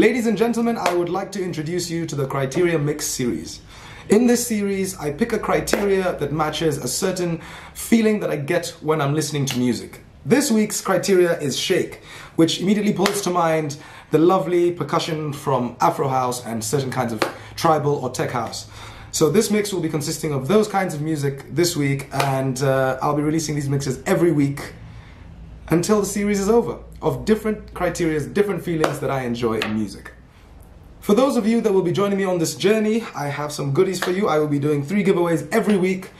Ladies and gentlemen, I would like to introduce you to the Criteria Mix series. In this series, I pick a criteria that matches a certain feeling that I get when I'm listening to music. This week's criteria is shake, which immediately pulls to mind the lovely percussion from Afro House and certain kinds of tribal or tech house. So this mix will be consisting of those kinds of music this week, and I'll be releasing these mixes every week until the series is over, of different criteria, different feelings that I enjoy in music. For those of you that will be joining me on this journey, I have some goodies for you. I will be doing 3 giveaways every week.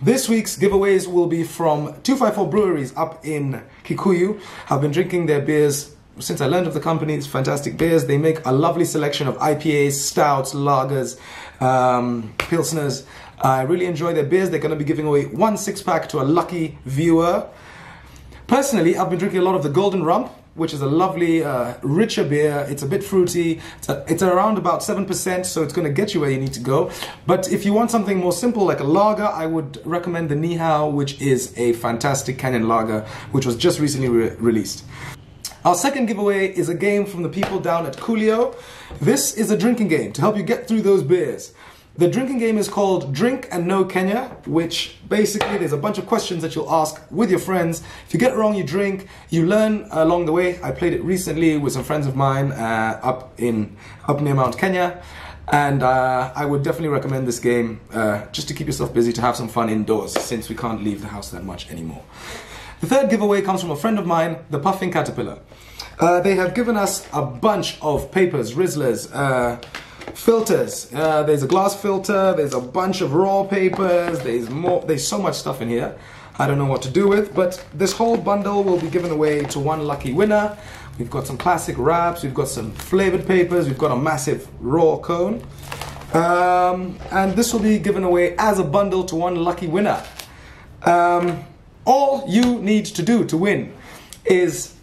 This week's giveaways will be from 254 Breweries up in Kikuyu. I've been drinking their beers since I learned of the company. It's fantastic beers. They make a lovely selection of IPAs, stouts, lagers, pilsners. I really enjoy their beers. They're going to be giving away 1 six-pack to a lucky viewer. Personally, I've been drinking a lot of the Golden Rump, which is a lovely, richer beer. It's a bit fruity. It's around about 7%, so it's going to get you where you need to go. But if you want something more simple, like a lager, I would recommend the Nihau, which is a fantastic Kenyan lager, which was just recently released. Our second giveaway is a game from the people down at Kulioh. This is a drinking game to help you get through those beers. The drinking game is called Drink and Know Kenya, which basically there's a bunch of questions that you'll ask with your friends. If you get it wrong, you drink, you learn along the way. I played it recently with some friends of mine up near Mount Kenya, and I would definitely recommend this game just to keep yourself busy, to have some fun indoors, since we can't leave the house that much anymore. The third giveaway comes from a friend of mine, The Puffing Caterpillar. They have given us a bunch of papers, Rizzlers, filters. There's a glass filter, there's a bunch of raw papers, there's so much stuff in here. I don't know what to do with, but this whole bundle will be given away to one lucky winner. We've got some classic wraps, we've got some flavored papers, we've got a massive raw cone. And this will be given away as a bundle to one lucky winner. All you need to do to win is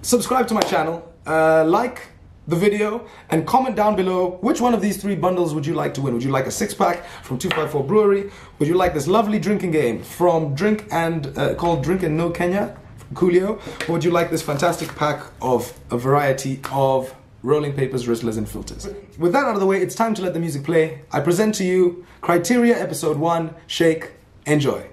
subscribe to my channel, like the video, and comment down below which one of these 3 bundles would you like to win. Would you like a 6-pack from 254 Brewery? Would you like this lovely drinking game from called Drink and Know Kenya from Kulioh? Or would you like this fantastic pack of a variety of rolling papers, Rizzlers, and filters? With that out of the way, it's time to let the music play. I present to you Criteria Episode 1, Shake. Enjoy.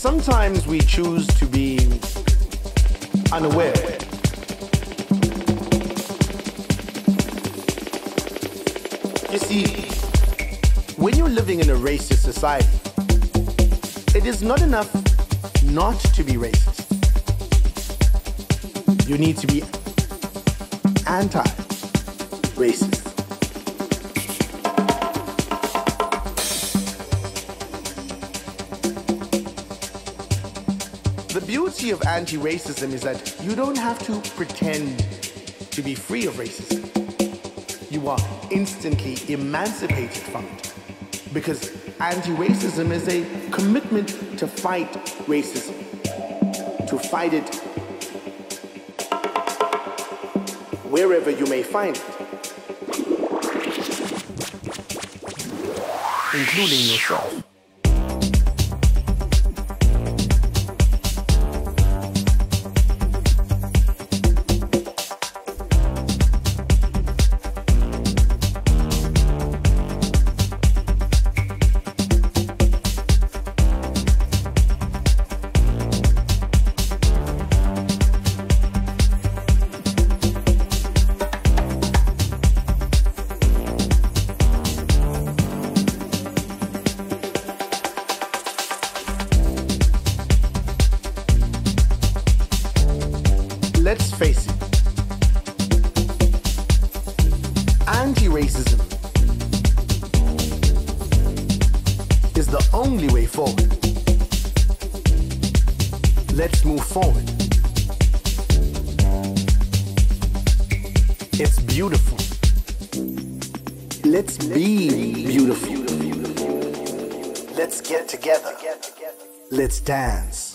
sometimes we choose to be unaware. You see, when you're living in a racist society, it is not enough not to be racist. You need to be anti-racist. The beauty of anti-racism is that you don't have to pretend to be free of racism. You are instantly emancipated from it, because anti-racism is a commitment to fight racism, to fight it wherever you may find it, including yourself. Let's face it, anti-racism is the only way forward. Let's move forward. It's beautiful. Let's be beautiful. Let's get together. Let's dance.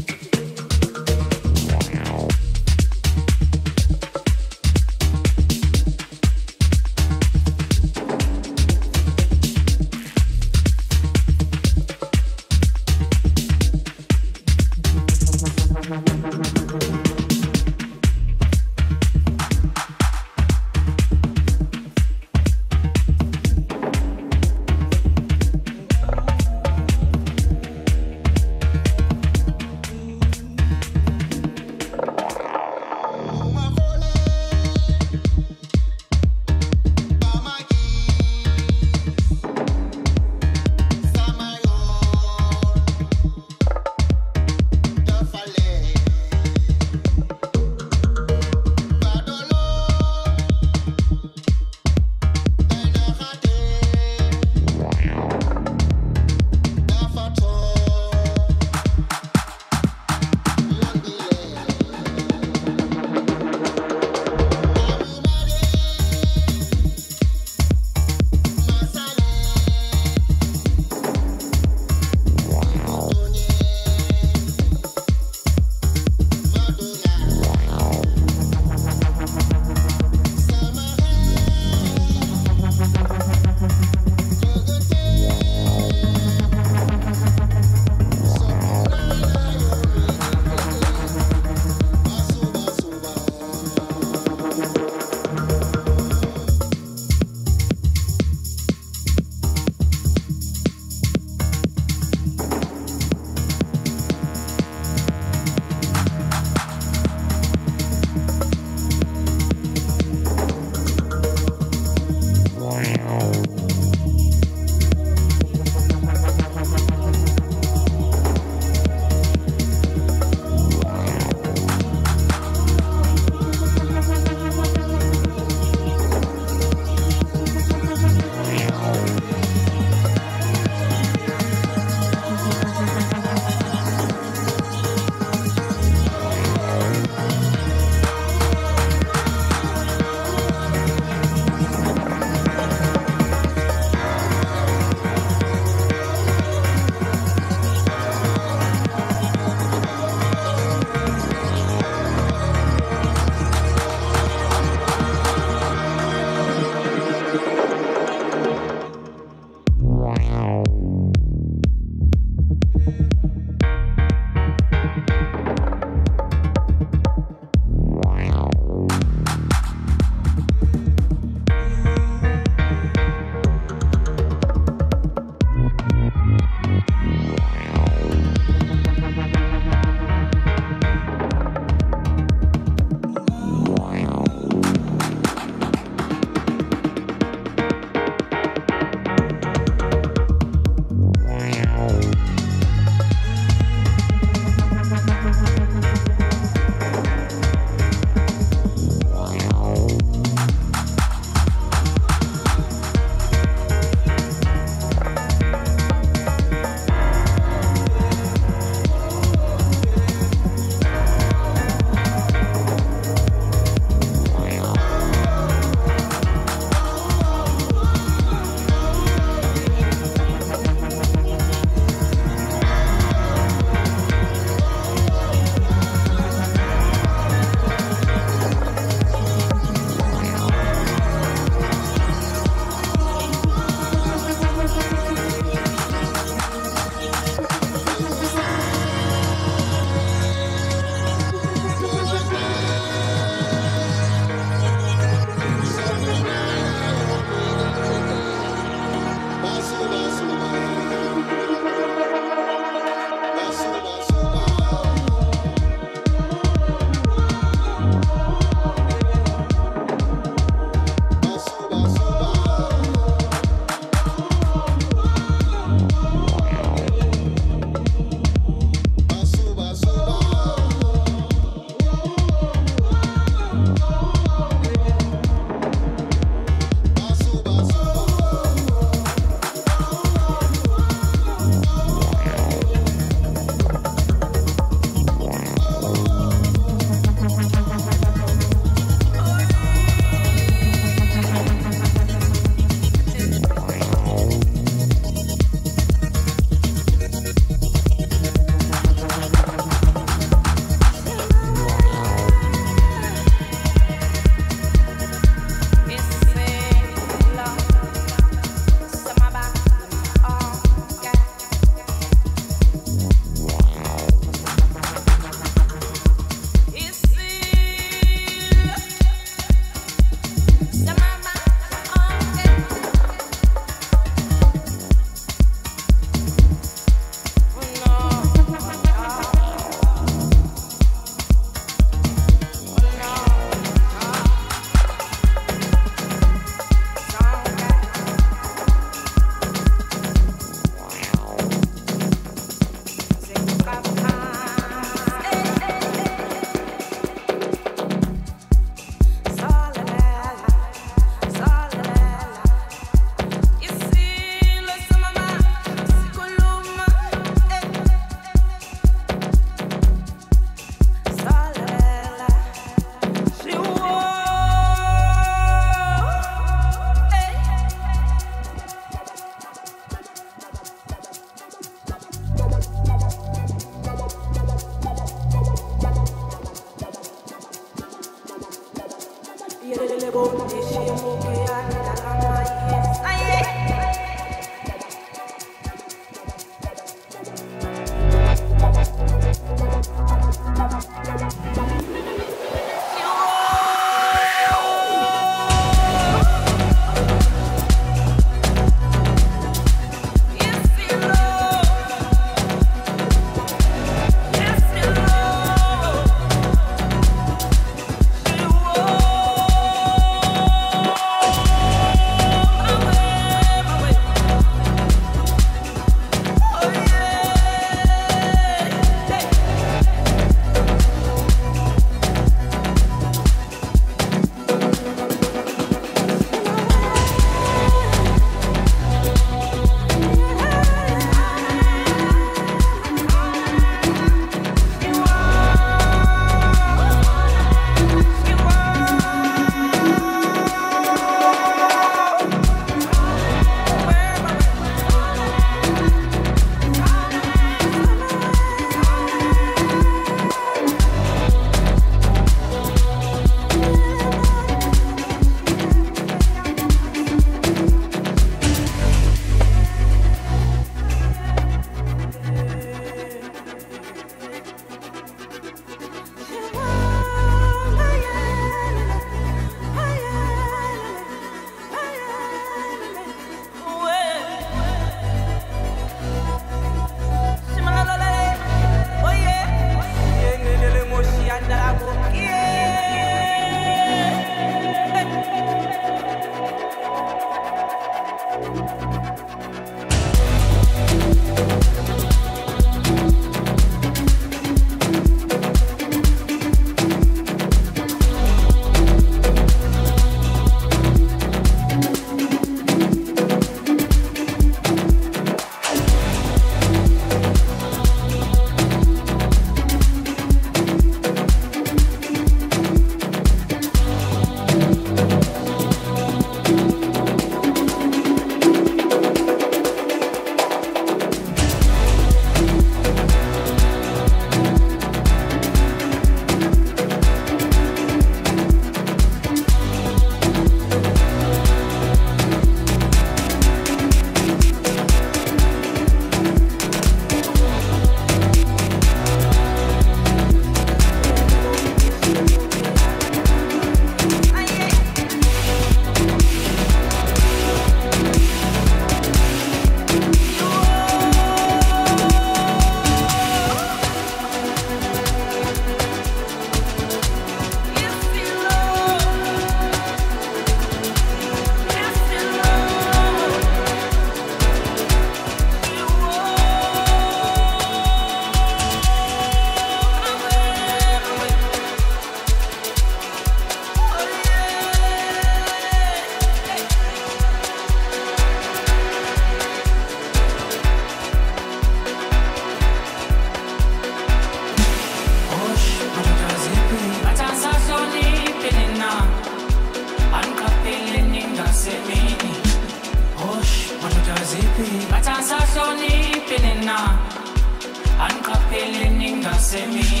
semini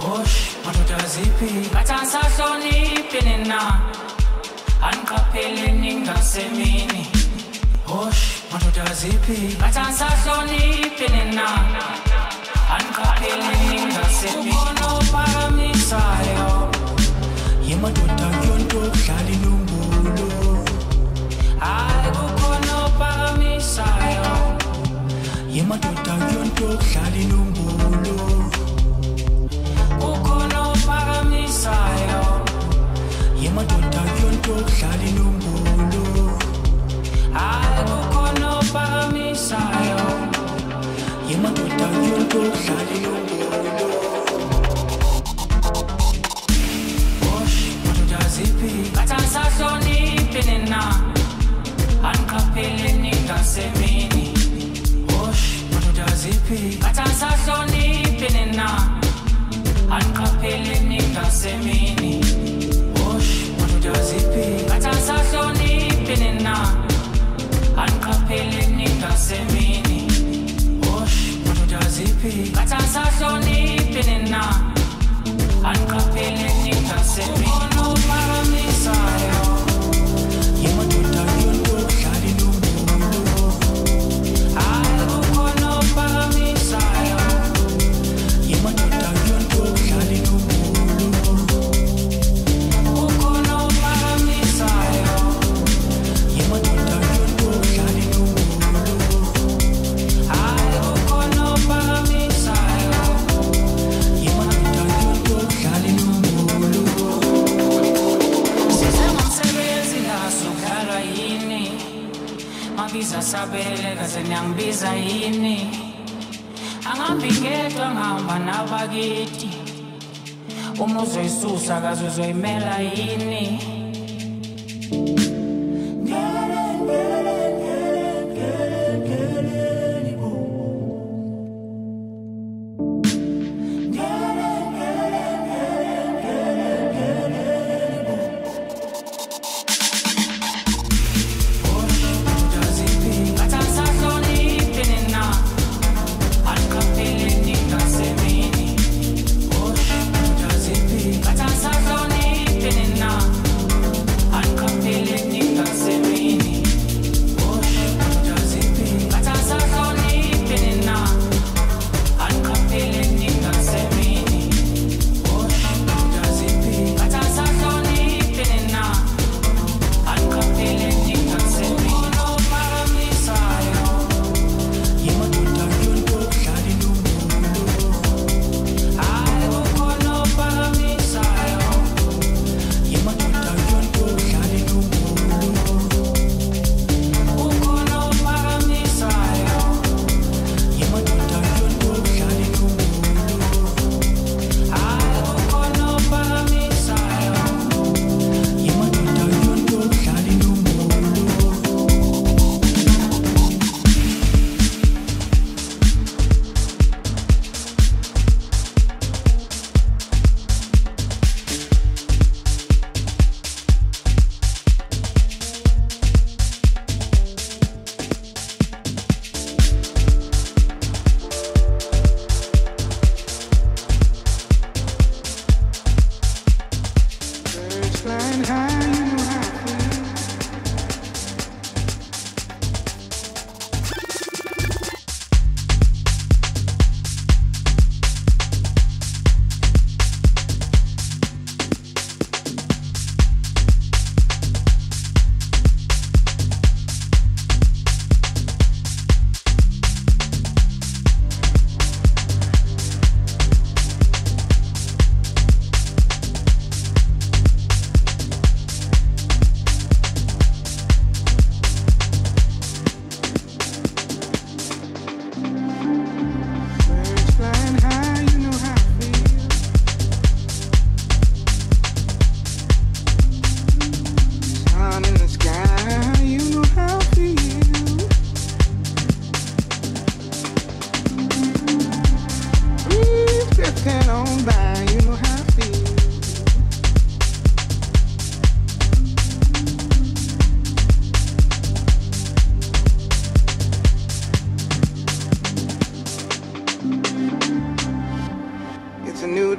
Hosh, matuta zipi Kata saso ni pinina Ankapele ninga semini Hosh, matuta zipi Kata saso ni pinina Ankapele ninga semini Ukono para misayo Yema tuta kyondo kali numbulu Ae ukono para misayo Yema tuta kyondo kali numbulu Ukono para misayo Yema tuta kyondo kali numbulu Ae ukono para misayo Yema tuta kyondo kali numbulu Kata saso ni pinina Ankapele ninga semini Hosh, matuta zipi Kata saso ni pinina Ankapele ninga semini Hosh, matuta zipi Kata saso ni pinina Ankapele ninga semini Hosh, matuta zipi Kata saso ni pinina Ankapele ninga semini Sabele kasenyambiza ini Angambingetwa ngamba na bagiti Umuzo isusa kazuzo imela ini Ngelen, ngelen, ngelen, ngelen, ngelen ibubu Ngelen, ngelen, ngelen, ngelen, ngelen ibubu Kata saso ni pinina, ankapele.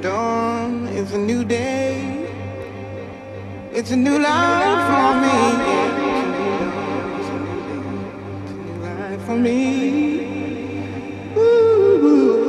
dawn is a new day. It's a new life for me. It's a new life for me. Ooh.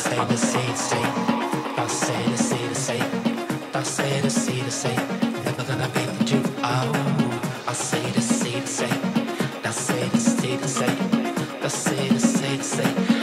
say.